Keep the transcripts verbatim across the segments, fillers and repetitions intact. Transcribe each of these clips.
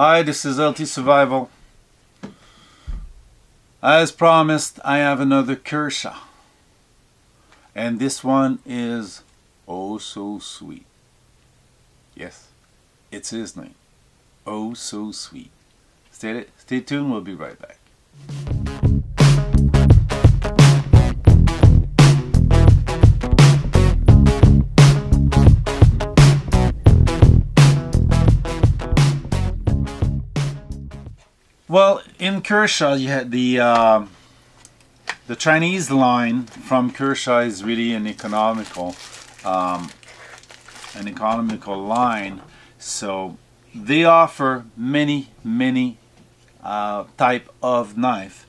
Hi, this is L T Survival. As promised, I have another Kershaw, and this one is Oso Sweet. Yes, it's his name, Oso Sweet. Stay, stay tuned, we'll be right back. Well, in Kershaw, you had the uh, the Chinese line from Kershaw is really an economical, um, an economical line. So they offer many, many uh, type of knife.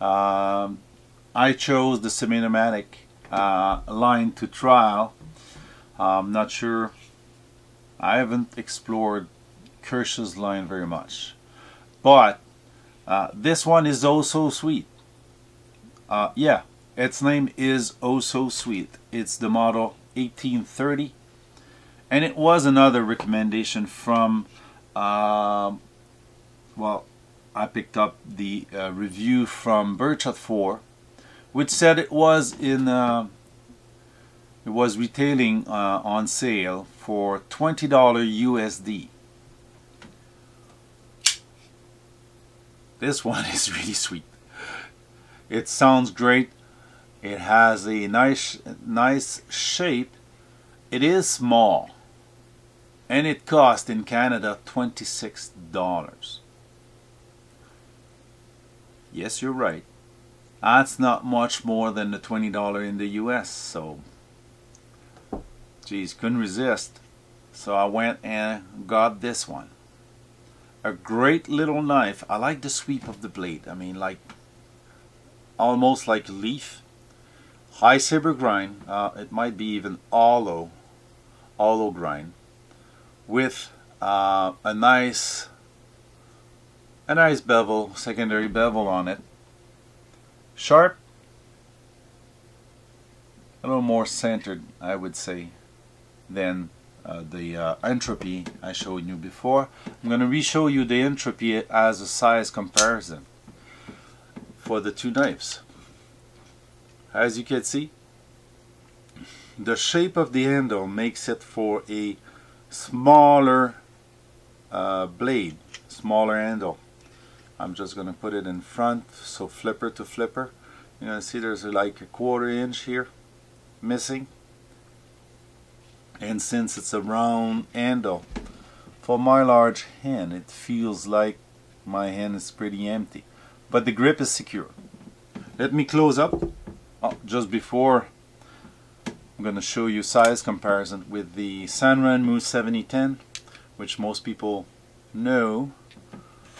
Um, I chose the semi-automatic uh, line to trial. I'm not sure. I haven't explored Kershaw's line very much, but Uh, this one is Oso Sweet. Uh, yeah, its name is Oso Sweet. It's the model eighteen thirty, and it was another recommendation from. Uh, well, I picked up the uh, review from Birchard four, which said it was in. Uh, it was retailing uh, on sale for twenty dollars U S D. This one is really sweet. It sounds great. It has a nice nice shape. It is small, and it cost in Canada twenty-six dollars. Yes, you're right. That's not much more than the twenty dollars in the U S, so geez, couldn't resist. So I went and got this one. A great little knife. I like the sweep of the blade. I mean, like almost like a leaf. High saber grind. Uh, it might be even hollow, hollow grind, with uh, a nice, a nice bevel, secondary bevel on it. Sharp. A little more centered, I would say, than. Uh, the uh, entropy I showed you before. I'm going to re-show you the entropy as a size comparison for the two knives. As you can see, the shape of the handle makes it for a smaller uh, blade, smaller handle. I'm just going to put it in front, so flipper to flipper. You're going to see there's like a quarter inch here missing. And since it's a round handle, for my large hand, it feels like my hand is pretty empty. But the grip is secure. Let me close up. Oh, just before, I'm going to show you size comparison with the Sanren Mu seventy ten, which most people know.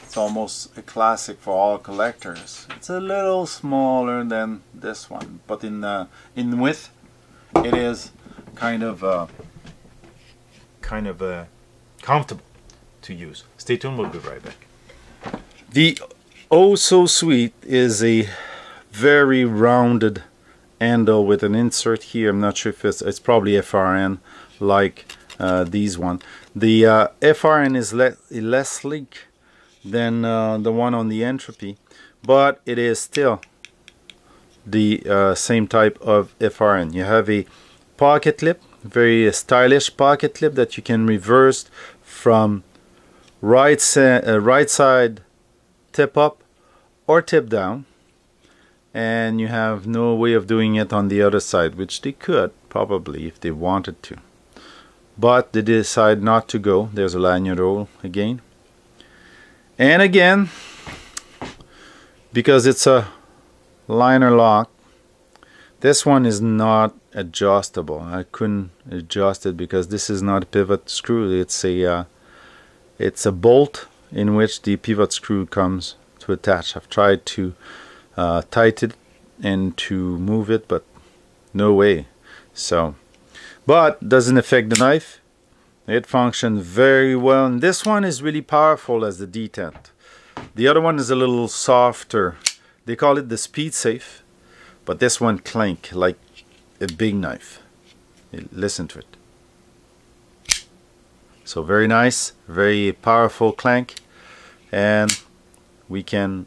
It's almost a classic for all collectors. It's a little smaller than this one, but in uh, in width, it is kind of uh, kind of uh, comfortable to use. Stay tuned, we'll be right back. The Oso Sweet is a very rounded handle with an insert here. I'm not sure if it's, it's probably F R N like uh, these one. The uh, F R N is le less sleek than uh, the one on the Entropy, but it is still the uh, same type of F R N. You have a pocket clip, very stylish pocket clip that you can reverse from right, si uh, right side tip up or tip down, and you have no way of doing it on the other side, which they could probably if they wanted to, but they decide not to go. There's a lanyard roll again, and again, because it's a liner lock, this one is not adjustable. I couldn't adjust it because this is not a pivot screw. It's a uh, it's a bolt in which the pivot screw comes to attach. I've tried to uh, tighten it and to move it, but no way. So, but doesn't affect the knife. It functions very well, and this one is really powerful as the detent. The other one is a little softer. They call it the speed safe, but this one clank like a big knife. Listen to it. So very nice, very powerful clank. and we can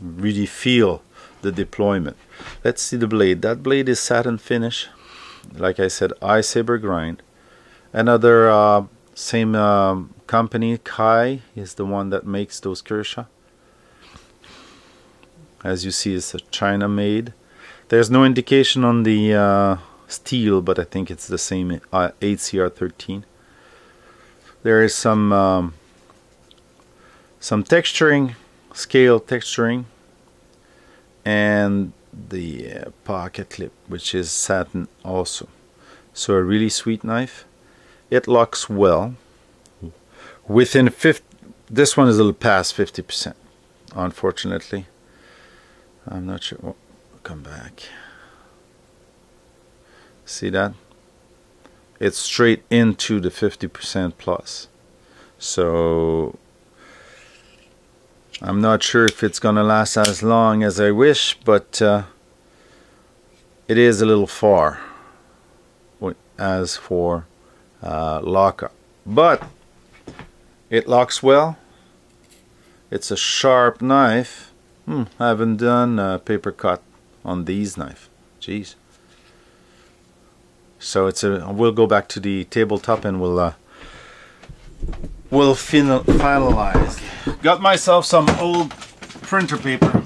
really feel the deployment. Let's see the blade. That blade is satin finish, like I said, I saber grind. Another uh, same um, company, Kai, is the one that makes those Kershaw. As you see, it's a China made. There's no indication on the uh, steel, but I think it's the same uh, eight C R thirteen. There is some um, some texturing, scale texturing, and the uh, pocket clip, which is satin also. So a really sweet knife. It locks well within fifty. This one is a little past fifty percent, unfortunately. I'm not sure. Oh, come back. See that? It's straight into the fifty percent plus. So I'm not sure if it's gonna last as long as I wish, but uh, it is a little far as for uh, lockup. But it locks well. It's a sharp knife. Hmm, I haven't done a paper cut on these knife. Jeez. So it's a. We'll go back to the tabletop and we'll uh, we'll final finalize. Okay. Got myself some old printer paper.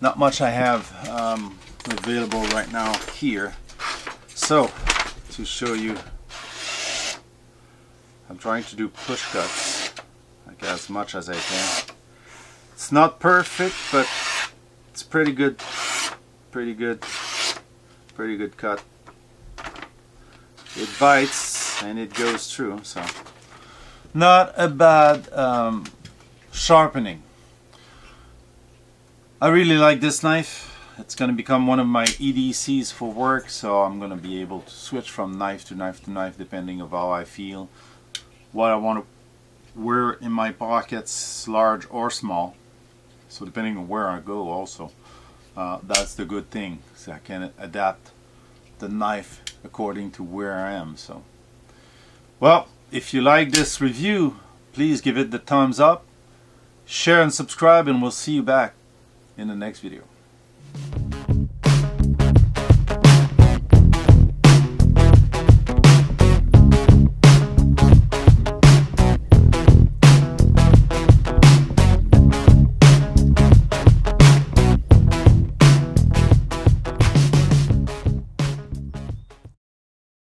Not much I have um, available right now here. So to show you, I'm trying to do push cuts like as much as I can. It's not perfect, but it's pretty good, pretty good, pretty good cut. It bites and it goes through, so not a bad um, sharpening. I really like this knife. It's going to become one of my E D Cs for work, so I'm going to be able to switch from knife to knife to knife depending on how I feel, what I want to wear in my pockets, large or small. So depending on where I go also, uh, that's the good thing. So I can adapt the knife according to where I am. So, well, if you like this review, please give it the thumbs up, share and subscribe, and we'll see you back in the next video.